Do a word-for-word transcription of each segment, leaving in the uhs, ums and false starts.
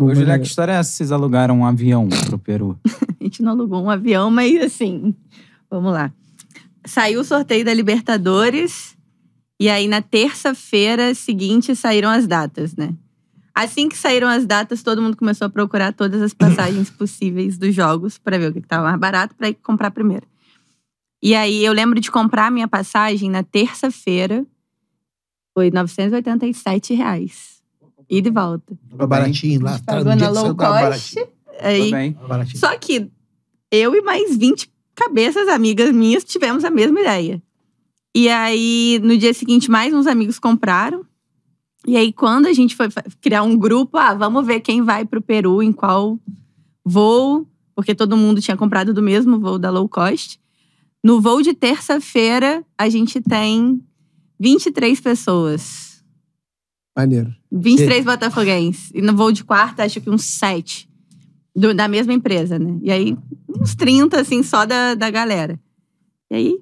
Ô, Julia, que história é essa? Vocês alugaram um avião pro Peru? A gente não alugou um avião, mas assim, vamos lá. Saiu o sorteio da Libertadores e aí na terça-feira seguinte saíram as datas, né? Assim que saíram as datas, todo mundo começou a procurar todas as passagens possíveis dos jogos pra ver o que tava mais barato pra ir comprar primeiro. E aí eu lembro de comprar minha passagem na terça-feira, foi novecentos e oitenta e sete reais. Ida e volta. Tava baratinho lá. Pagou na low cost. Aí, bem. Só que eu e mais vinte cabeças amigas minhas tivemos a mesma ideia. E aí, no dia seguinte, mais uns amigos compraram. E aí, quando a gente foi criar um grupo, ah, vamos ver quem vai pro Peru, em qual voo, porque todo mundo tinha comprado do mesmo voo da low cost. No voo de terça-feira, a gente tem vinte e três pessoas. Maneiro. vinte e três botafoguenses. E no voo de quarta, acho que uns sete. Do, da mesma empresa, né? E aí, uns trinta, assim, só da, da galera. E aí,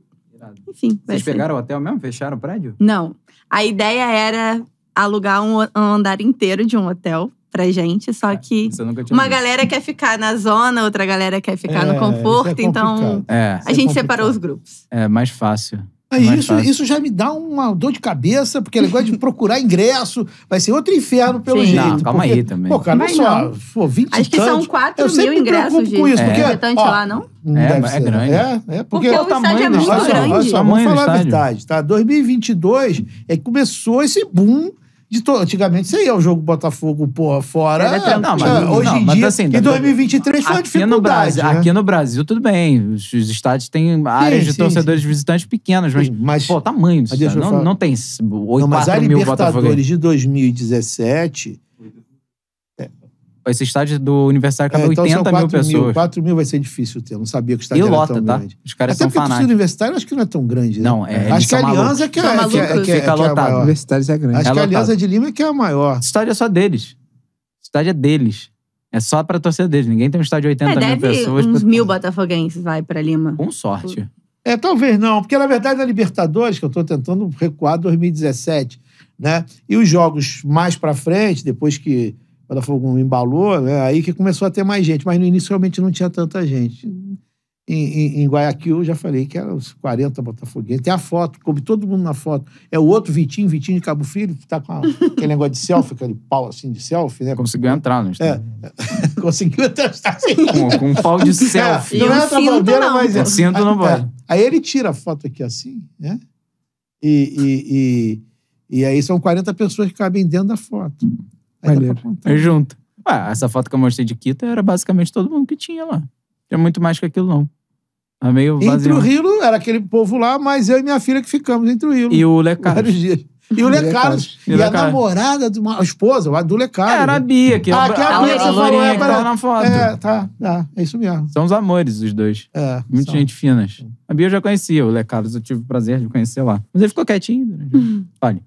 enfim. Vocês pegaram o hotel mesmo? Fecharam o prédio? Não. A ideia era alugar um, um andar inteiro de um hotel pra gente, só que uma galera quer ficar na zona, outra galera quer ficar no conforto, então a gente separou os grupos. É, mais fácil. Aí isso, isso já me dá uma dor de cabeça, porque o negócio de procurar ingresso vai ser outro inferno pelo Sim. jeito. Não, calma porque, aí também. Pô, cara, mas olha só, pô, vinte acho que tantos, são quatro mil ingressos de visitante lá, não? É, deve é ser, grande. É, é porque, porque o, o tamanho é muito grande. Só, olha só, vamos falar a verdade, tá? dois mil e vinte e dois é que começou esse boom. De to... Antigamente, você ia ao jogo Botafogo, porra, fora. É, é, não, mas, hoje não, em mas, dia, assim, em dois mil e vinte e três foi uma dificuldade. No Brasil, né? Aqui no Brasil, tudo bem. Os estádios têm sim, áreas de sim, torcedores sim. visitantes pequenas, mas, sim, mas pô, o tamanho disso. Tá? Não, não tem oito, não, mas quatro mil Botafogo. A Libertadores de dois mil e dezessete... Esse estádio do Universitário cabe é, então oitenta mil pessoas. Mil, quatro mil vai ser difícil ter. Eu não sabia que o estádio e era lota, tão tá? grande. Os caras até são fanáticos. Até porque o Universitário acho que não é tão grande. Né? Não, é, acho que a Alianza é que é, é, que é, que é, fica é lotado. A maior. Universitário é grande. Acho é que a Alianza de Lima é que é a maior. O estádio é só deles. O estádio é deles. É só pra torcer deles. Ninguém tem um estádio de oitenta é, mil pessoas. Uns pra... mil botafoguenses vai pra Lima. Com sorte. É, talvez não. Porque na verdade na Libertadores, que eu tô tentando recuar dois mil e dezessete, né? E os jogos mais pra frente, depois que o Botafogo embalou, né? Aí que começou a ter mais gente. Mas no início realmente não tinha tanta gente. Em, em, em Guayaquil, eu já falei que eram uns quarenta botafoguenses. Tem a foto, coube todo mundo na foto. É o outro Vitinho, Vitinho de Cabo Frio, que tá com a, aquele negócio de selfie, aquele pau assim de selfie, né? Conseguiu entrar no estádio. É. Conseguiu entrar no estádio. Com um pau de selfie. É, não é outra bandeira, não. Mas... é. Cinto não vai. É. Aí ele tira a foto aqui assim, né? E, e, e, e aí são quarenta pessoas que cabem dentro da foto. É junto. Ué, essa foto que eu mostrei de Quito era basicamente todo mundo que tinha lá. Tinha muito mais que aquilo, não. Era meio vazio. Entre o Rilo, era aquele povo lá, mas eu e minha filha que ficamos entre o Rilo. E o Lecaros. Vários dias. E o Lecaros. E, e a namorada, do, a esposa, a do Lecaros. Era a Bia, que, ah, que a, a, a lourinha que tava na foto. É, tá, tá. É isso mesmo. São os amores, os dois. É, muita gente finas. A Bia eu já conhecia, o Lecaros eu tive o prazer de conhecer lá. Mas ele ficou quietinho. Olha.